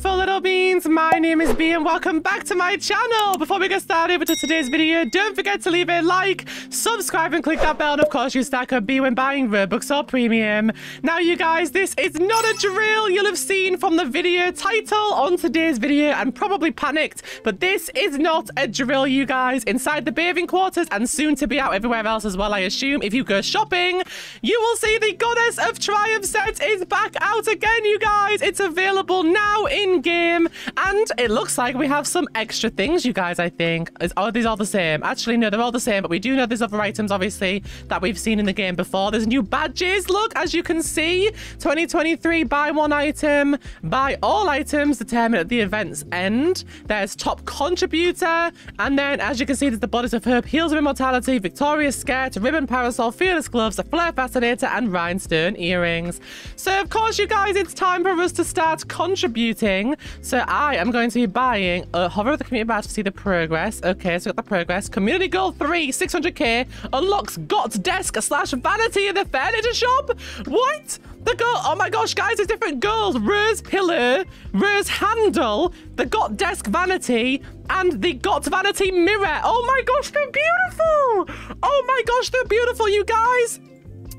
beautiful little beans, my name is B and welcome back to my channel. Before we get started with today's video, don't forget to leave a like, subscribe and click that bell, and of course use that code B when buying Robux or Premium. Now you guys, this is not a drill. You'll have seen from the video title on today's video and probably panicked, but this is not a drill you guys. Inside the bathing quarters and soon to be out everywhere else as well, I assume, if you go shopping, you will see the Goddess of Triumph set is back out again you guys. It's available now in game, and it looks like we have some extra things you guys. I think are these all the same? Actually no, they're all the same, but we do know there's other items obviously that we've seen in the game before. There's new badges, look, as you can see, 2023, buy one item, buy all items determined at the event's end. There's top contributor, and then as you can see there's the Bodice of Hope, Heels of Immortality, Victorious Skirt, Ribbon Parasol, Fearless Gloves, a Flare Fascinator and Rhinestone Earrings. So of course you guys, it's time for us to start contributing. So I am going to be buying a hover of the community badge to see the progress. Okay, so we got the progress. Community goal 3, 600k, unlocks Got Desk / Vanity in the furniture shop. What? The goal, oh my gosh guys, there's different goals. Rose Pillow, Rose Handle, the Got Desk Vanity, and the Got Vanity Mirror. Oh my gosh, they're beautiful. Oh my gosh, they're beautiful, you guys.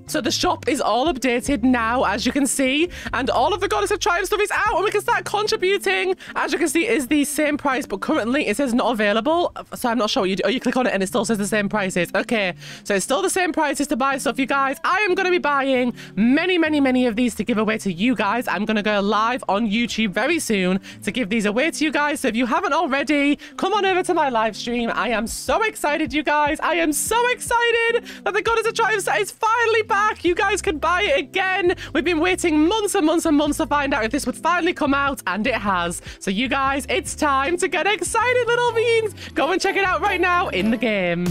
So the shop is all updated now, as you can see, and all of the Goddess of Triumph stuff is out and we can start contributing. As you can see, is the same price, but currently it says not available. So I'm not sure what you do. Oh, you click on it and it still says the same prices. Okay, so it's still the same prices to buy stuff, you guys. I am going to be buying many, many, many of these to give away to you guys. I'm going to go live on YouTube very soon to give these away to you guys. So if you haven't already, come on over to my live stream. I am so excited, you guys. I am so excited that the Goddess of Triumph set is finally back. You guys can buy it again. We've been waiting months and months and months to find out if this would finally come out, and it has. So you guys, it's time to get excited, little beans. Go and check it out right now in the game.